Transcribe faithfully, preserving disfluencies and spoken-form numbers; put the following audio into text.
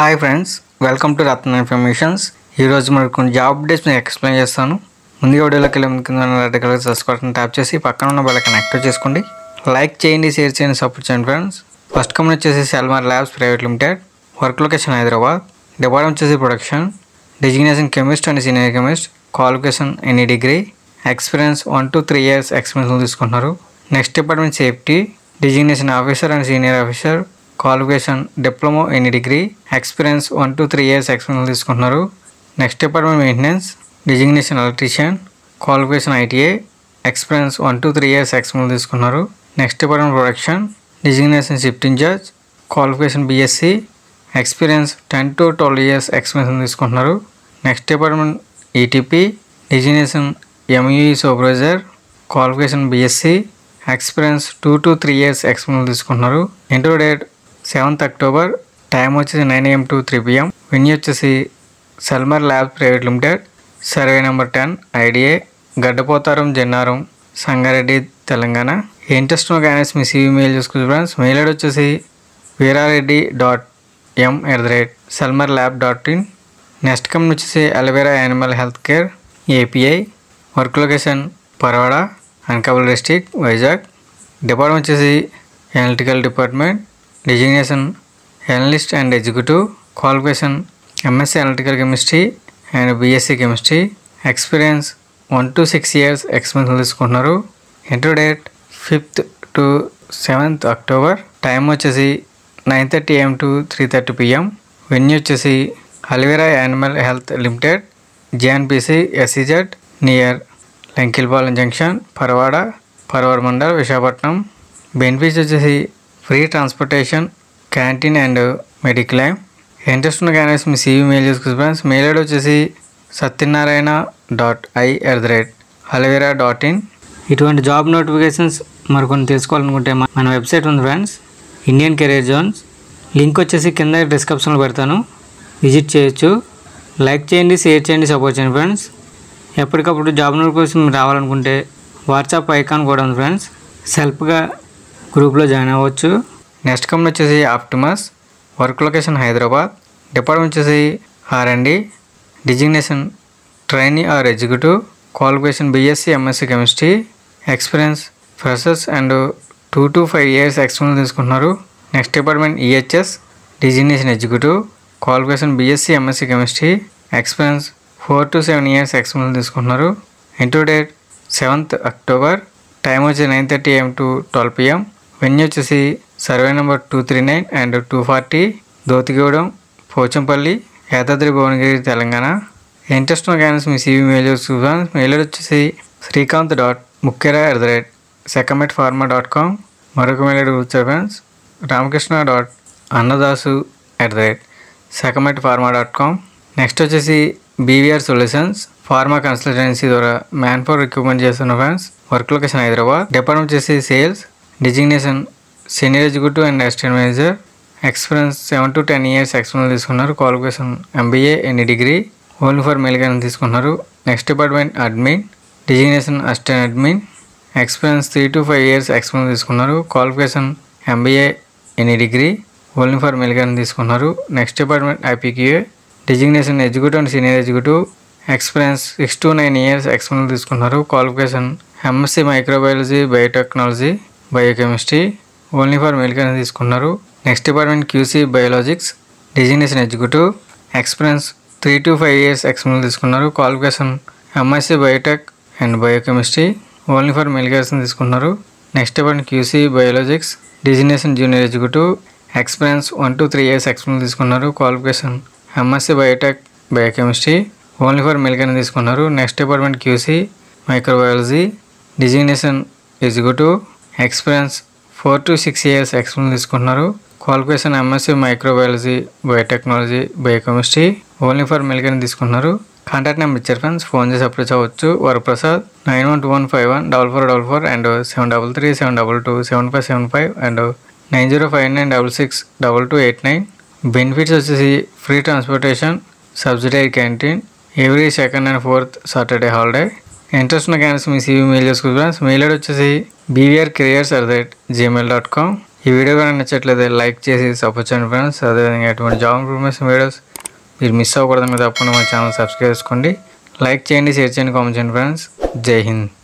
Hi friends, welcome to Ratna informations. ఈరోజు మనకు కొన్ని జాబ్ అప్డేట్స్ నేను ఎక్స్ప్లెయిన్ చేస్తాను. ముందు వీడియోలోకి వెళ్ళే ముందు కింద రెడ్ కలర్ సబ్స్క్రైబ్ ట్యాప్ చేసి పక్కన ఉన్న బెల్ఐకాన్ యాక్టివ్ చేసుకోండి. లైక్ చేయండి, షేర్ చేయండి, సపోర్ట్ చేయండి ఫ్రెండ్స్. ఫస్ట్ కంపెనీ వచ్చేసి సెల్మర్ labs private limited. Work location Hyderabad. Department వచ్చేసి production. Designation chemist and senior chemist. Qualification any degree. Experience one to three years experience తీసుకుంటున్నారు. Next department safety. Designation officer and senior officer. Qualification diploma any degree. Experience one to three years experience తీసుకుంటున్నారు. Next department maintenance. Designation electrician. Qualification ITI. Experience one to three years experience తీసుకుంటున్నారు. Next department production. Designation shift incharge. Qualification BSc. Experience ten to twelve years experience తీసుకుంటున్నారు. Next department ETP. Designation MEE supervisor. Qualification BSc. Experience two to three years experience తీసుకుంటున్నారు. Interview date seventh October. Time వచ్చేసి nine AM to three PM. Venue వచ్చేసి సెల్మర్ labs private limited. Survey number ten IDA Gaddapotharam Jannaram Sangareddy Telangana. Interest candidates మీ CV mail చేసుకోవచ్చు friends. Mail ID వచ్చేసి Veerareddy dot M at the rate Selmar lab dot in. Next company వచ్చేసి aloe vera animal health care API. Work location Parawada, Anakapalli district, Vizag. Department వచ్చేసి analytical department. Designation analyst and executive. Qualification MSc analytical chemistry and BSc chemistry. Experience one to six years experience తీసుకుంటున్నారు. Interview date fifth to seventh October. Time వచ్చేసి nine thirty AM to three thirty PM. Venue వచ్చేసి aloe vera animal health limited, JNBC SEZ, near Lankelapalem junction, Parawada, Parawada mandal, Visakhapatnam. Benefits వచ్చేసి free transportation, canteen and mediclaim. Interest ఉన్న candidates మీ CV mail చేసుకోవచ్చు friends. Mail ID వచ్చేసి Satyanarayana dot I at the rate Alivira dot in. ఇటువంటి job notifications మరి కొన్ని తెలుసుకోవాలనుకుంటే మన వెబ్సైట్ ఉంది friends, Indian career zones. Link వచ్చేసి కింద డిస్క్రిప్షన్లో పెడతాను, విజిట్ చేయొచ్చు. లైక్ చేయండి, షేర్ చేయండి, సపోర్ట్ చేయండి ఫ్రెండ్స్. ఎప్పటికప్పుడు జాబ్ నోటిఫికేషన్ రావాలనుకుంటే వాట్సాప్ ఐకాన్ కూడా ఉంది ఫ్రెండ్స్, సెల్ఫ్గా గ్రూప్లో జాయిన్ అవ్వచ్చు. నెక్స్ట్ కంపెనీ వచ్చేసి Optimus. Work location Hyderabad. Department వచ్చేసి R and D. Designation trainee or executive. Qualification BSc MSc chemistry. Experience freshers and two to five years experience తీసుకుంటున్నారు. Next department EHS. Designation executive. Qualification BSc MSc chemistry. Experience four to seven years experience తీసుకుంటున్నారు. Interview date seventh October. Time వచ్చి nine thirty AM to twelve PM. Venue వచ్చేసి survey number two three nine and two forty, Dothigudem, Pochampally, Yadadri Bhuvanagiri, Telangana. Interest candidates మీ CV mail చూసాను. Mail వచ్చేసి Srikanth dot Mukkera at the rate Sakamet pharma dot com. మరొక mail ID వచ్చే friends, Ramakrishna dot Annadasu at the rate Sakamet pharma dot com. Next వచ్చేసి BVR solutions, pharma consultancy ద్వారా man power recruitment చేస్తున్న friends. Work location Hyderabad. Department వచ్చేసి sales. Designation senior executive and assistant manager. Experience seven to ten years experience తీసుకున్నారు. Qualification MBA any degree. Only for male candidate తీసుకున్నారు. Next department admin. Designation assistant admin. Experience three to five years experience తీసుకున్నారు. Qualification MBA any degree. Only for male candidate తీసుకున్నారు. Next department IPQA. Designation executive and senior executive. Experience six to nine years experience తీసుకున్నారు. Qualification MSc microbiology, biotechnology, biochemistry. Only for male candidate తీసుకున్నారు. Next department QC biologics. Designation executive. Experience three to five years experience తీసుకున్నారు. Qualification MSc biotech and biochemistry. Only for male candidate తీసుకున్నారు. Next department QC biologics. Designation junior executive. Experience one to three years experience తీసుకున్నారు. Qualification MSc biotech, biochemistry. Only for male candidate తీసుకున్నారు. Next department QC microbiology. Designation executive. Experience four to six years experience తీసుకుంటున్నారు. Qualification MSc microbiology, biotechnology, biochemistry. Only for male candidate తీసుకుంటున్నారు. Contact number ఇచ్చారు friends, phone చేసి approach అవ్వచ్చు. Varaprasad nine one two one five one double four double four and seven double three seven double two seven five seven five and nine zero five nine double six double two eight nine. Benefits వచ్చేసి free transportation, subsidized canteen, every second and fourth Saturday holiday. Interest ఉన్న candidates మీ CV mail చేసుకోవచ్చు friends. Mail ID వచ్చేసి BVR careers at the rate Gmail dot com. ఈ video కానీ నచ్చట్లయితే like చేసి support చేయండి ఫ్రెండ్స్. అదేవిధంగా ఎటువంటి జాబ్ ఇన్ఫర్మేషన్ వీడియోస్ మీరు మిస్ అవ్వకూడదని తప్పకుండా మన ఛానల్ సబ్స్క్రైబ్ చేసుకోండి, లైక్ చేయండి, షేర్ చేయండి, కామెంట్ చేయండి ఫ్రెండ్స్. జై హింద్.